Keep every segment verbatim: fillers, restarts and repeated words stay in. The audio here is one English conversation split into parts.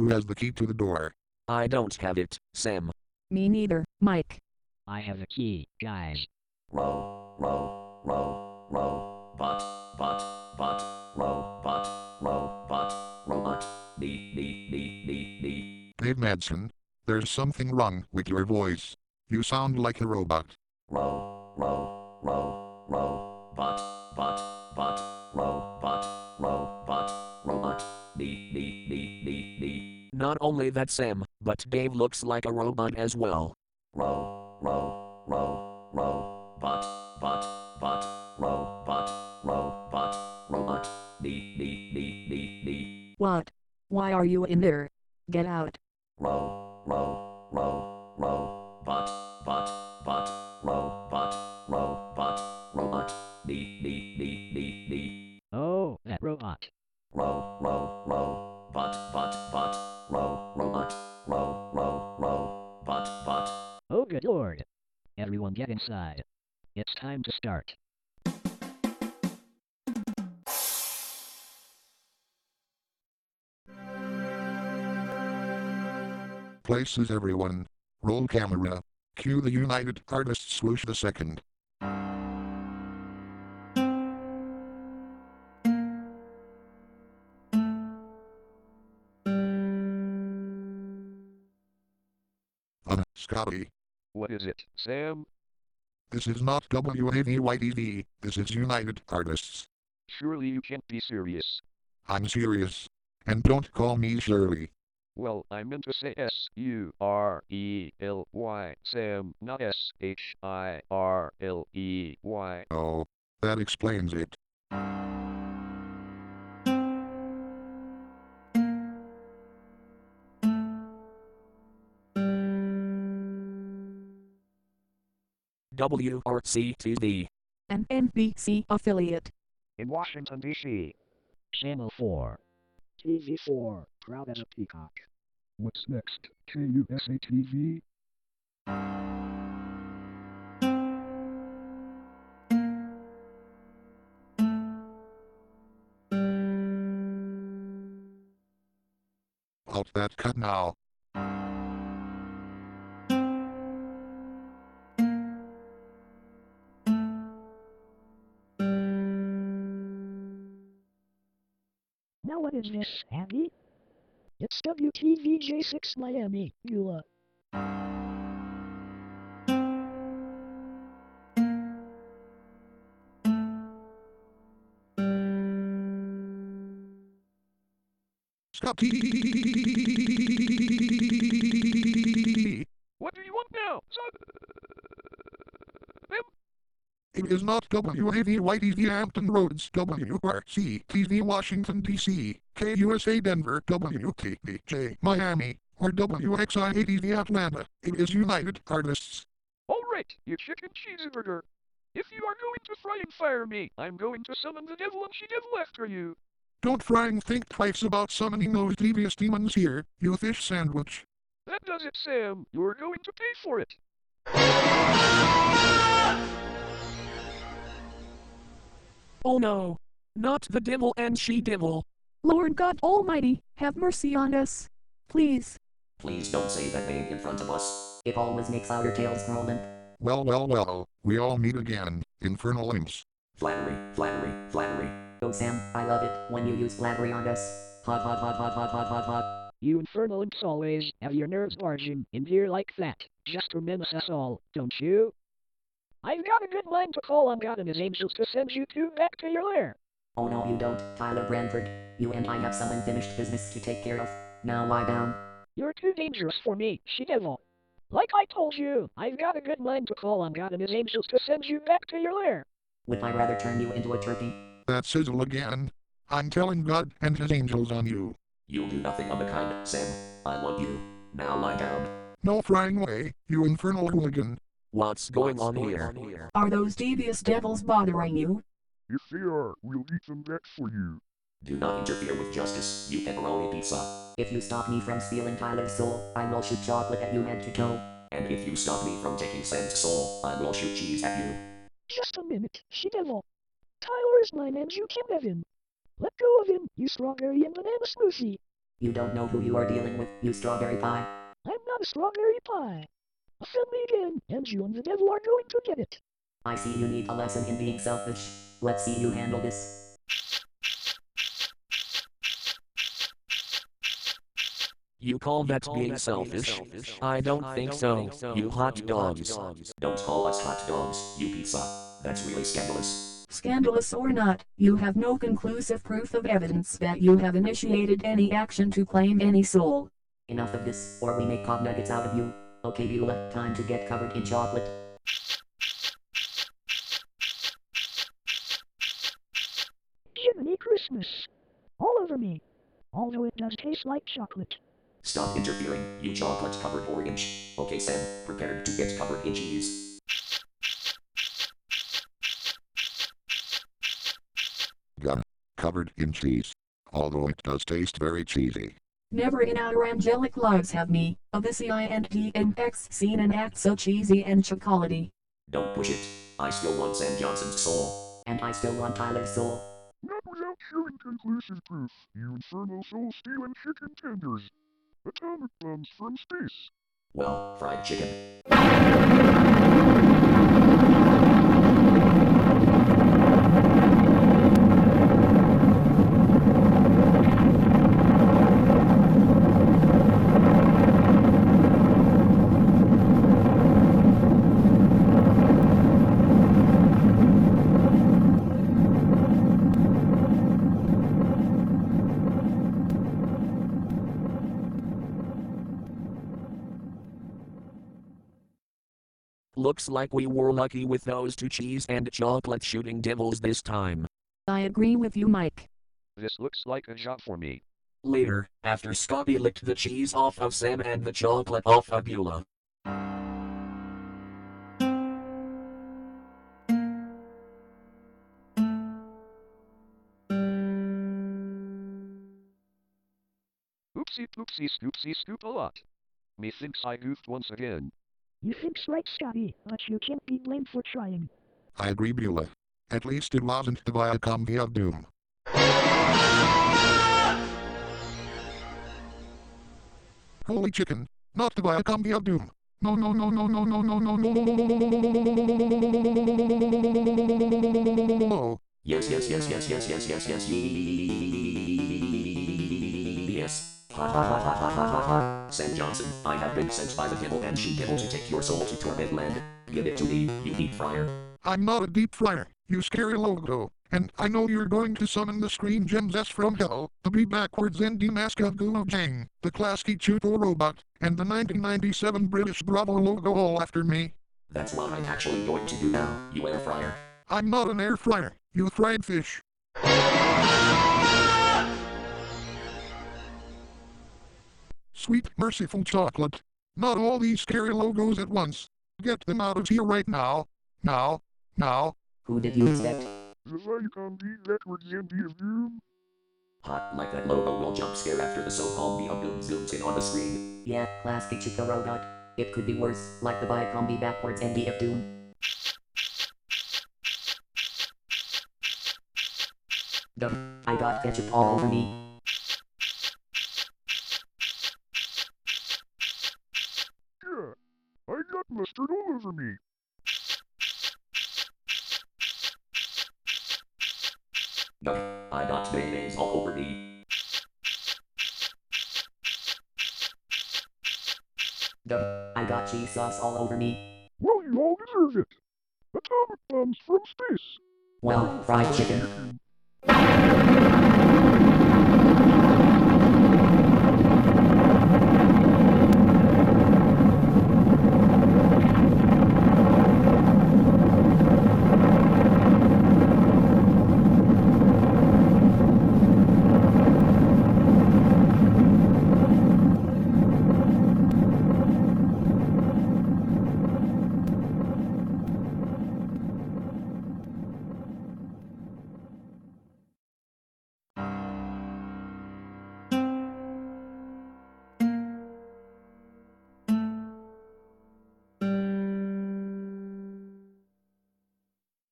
Who has the key to the door? I don't have it, Sam. Me neither, Mike. I have the key, guys. Row, row, row, row, but, but, but, row, but, row, but, robot, me, me, me, me, me. Dave Madsen, there's something wrong with your voice. You sound like a robot. Row, row, row, row, but, but, but, row, but, row, but, robot, me, me, me, me, me. Not only that, Sam, but Dave looks like a robot as well. Row, row, row, row, but, but, but, row, but, row, but, robot, me, me, me, me, me. What? Why are you in there? Get out. Row, row, row, row, but, but, but, row, but, row, but, robot, me, me, me, me, me. Oh, that robot. Row, row, row, but, but, but, row, robot, row, row, row, but, but. Oh good lord. Everyone get inside. It's time to start. Places everyone. Roll camera. Cue the United Artists swoosh the second. Uh, Scotty. What is it, Sam? This is not W A V Y T V, this is United Artists. Surely you can't be serious. I'm serious. And don't call me Shirley. Well, I meant to say S U R E L Y, Sam, not S H I R L E Y. Oh, that explains it. W R C T V, an N B C affiliate in Washington, D C Channel four. T V four, proud as a peacock. What's next, K U S A T V? Out that cut now. What is this, Abby? It's W T V J six Miami, Beulah. Scotty! What do you want now? It is not W A V Y T V Hampton Roads, W R C T V Washington, D C, K U S A Denver, W T V J Miami, or W X I A T V Atlanta. It is United Artists. Alright, you chicken cheeseburger. If you are going to fry and fire me, I'm going to summon the devil and she-devil after you. Don't fry and think twice about summoning those devious demons here, you fish sandwich. That does it, Sam. You're going to pay for it. Oh no! Not the devil and she-devil! Lord God Almighty, have mercy on us! Please! Please don't say that name in front of us. It always makes our tails grow limp. Well, well, well, we all meet again, infernal imps. Flattery, flattery, flattery. Oh Sam, I love it when you use flattery on us. Hot, hot, hot, hot, hot, hot, hot, hot. You infernal imps always have your nerves barging in here like that, just to menace us all, don't you? I've got a good line to call on God and his angels to send you two back to your lair. Oh no you don't, Tyler Branford. You and I have some unfinished business to take care of. Now lie down. You're too dangerous for me, she-devil. Like I told you, I've got a good line to call on God and his angels to send you back to your lair. Would I rather turn you into a turkey? That sizzle again. I'm telling God and his angels on you. You'll do nothing of the kind, Sam. I love you. Now lie down. No frying way, you infernal hooligan. What's going, What's on, going here? on here? Are those devious devils bothering you? If they are, we'll eat them back for you. Do not interfere with justice, you pepperoni pizza. If you stop me from stealing Tyler's soul, I will shoot chocolate at you head to toe. And if you stop me from taking Sam's soul, I will shoot cheese at you. Just a minute, she-devil. Tyler is mine and you can't have him. Let go of him, you strawberry and banana smoothie. You don't know who you are dealing with, you strawberry pie. I'm not a strawberry pie. Fill me in, and you and the devil are going to get it. I see you need a lesson in being selfish. Let's see you handle this. You call that being selfish? I don't think so, you hot dogs. Don't call us hot dogs, you pizza. That's really scandalous. Scandalous or not, you have no conclusive proof of evidence that you have initiated any action to claim any soul. Enough of this, or we make cob nuggets out of you. Okay, Beulah, time to get covered in chocolate. Jiminy Christmas. All over me. Although it does taste like chocolate. Stop interfering, you chocolate-covered orange. Okay, Sam, prepared to get covered in cheese. Gum. Covered in cheese. Although it does taste very cheesy. Never in our angelic lives have me, of the C I and D N X, seen an act so cheesy and chocolatey. Don't push it. I still want Sam Johnson's soul. And I still want Tyler's soul. Not without showing conclusive proof, you infernal soul-stealing chicken tenders. Atomic bombs from space. Well, fried chicken. Looks like we were lucky with those two cheese and chocolate shooting devils this time. I agree with you, Mike. This looks like a job for me. Later, after Scotty licked the cheese off of Sam and the chocolate off of Beulah. Oopsie poopsie scoopsie scoop a lot. Methinks I goofed once again. You think's right, Scotty, but you can't be blamed for trying. I agree, Beulah. At least it wasn't the Biocombi of Doom. Holy chicken, not the Biocombi of Doom. No, no, no, no, no, no, no, no, no, no, no, no. Yes, yes, yes, yes, yes, yes, yes, yes, yes. Ha ha ha ha ha ha ha ha. Sam Johnson, I have been sent by the devil and she devil to take your soul to torment land. Give it to me, you deep fryer. I'm not a deep fryer, you scary logo. And I know you're going to summon the Screen Gems S from hell, the B backwards N D mask of Gulo Jang, the Klasky Csupo robot, and the nineteen ninety-seven British Bravo logo all after me. That's what I'm actually going to do now, you air fryer. I'm not an air fryer, you fried fish. Sweet, merciful chocolate. Not all these scary logos at once. Get them out of here right now. Now. Now. Who did you expect? The Viacombi backwards M D of Doom. Hot like that logo will jump scare after the so-called B of Doom zooms in on the screen. Yeah, Klasky Csupo robot. It could be worse, like the Viacombi backwards M D of Doom. Dumb. I got ketchup all over me. Mustard all over me. No, I got mayonnaise all over me. No, I got cheese sauce all over me. Well, you all deserve it. Atomic bombs from space. Well, fried chicken.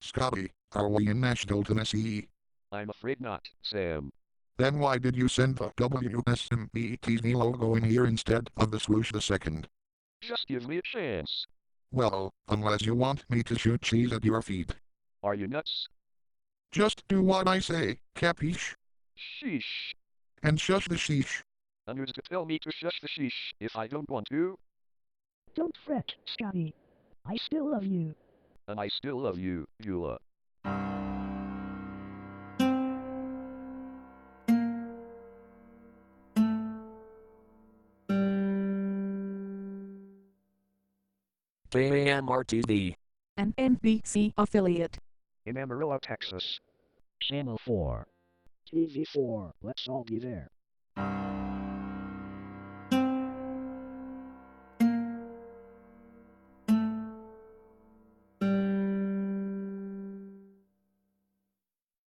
Scotty, are we in Nashville, Tennessee? I'm afraid not, Sam. Then why did you send the W S M V T V logo in here instead of the swoosh the second? Just give me a chance. Well, unless you want me to shoot cheese at your feet. Are you nuts? Just do what I say, capiche? Sheesh. And shush the sheesh. And who's to tell me to shush the sheesh if I don't want to? Don't fret, Scotty. I still love you. And I still love you, Eula. K A M R T V, an N B C affiliate in Amarillo, Texas. Channel four. T V four, let's all be there.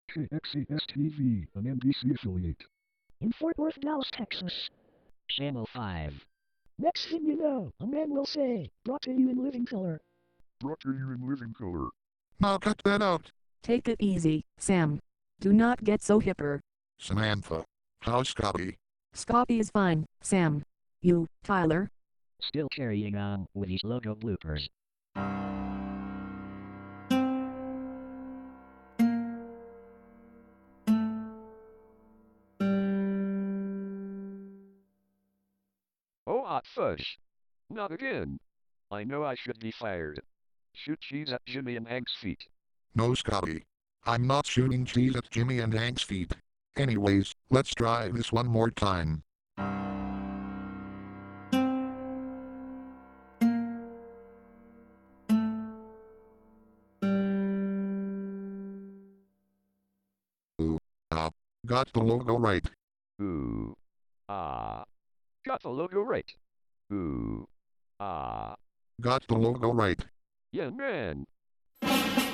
K X A S T V, an N B C affiliate in Fort Worth, Dallas, Texas. Channel five. Next thing you know, a man will say, brought to you in living color. Brought to you in living color. Now cut that out. Take it easy, Sam. Do not get so hipper. Samantha. How's Scotty? Scotty is fine, Sam. You, Tyler? Still carrying on with these logo bloopers. Fush. Not again. I know I should be fired. Shoot cheese at Jimmy and Hank's feet. No, Scotty. I'm not shooting cheese at Jimmy and Hank's feet. Anyways, let's try this one more time. Ooh. Ah. Got the logo right. Ooh. Ah. Got the logo right. Ooh. Ah. Got the logo right. Yeah, man.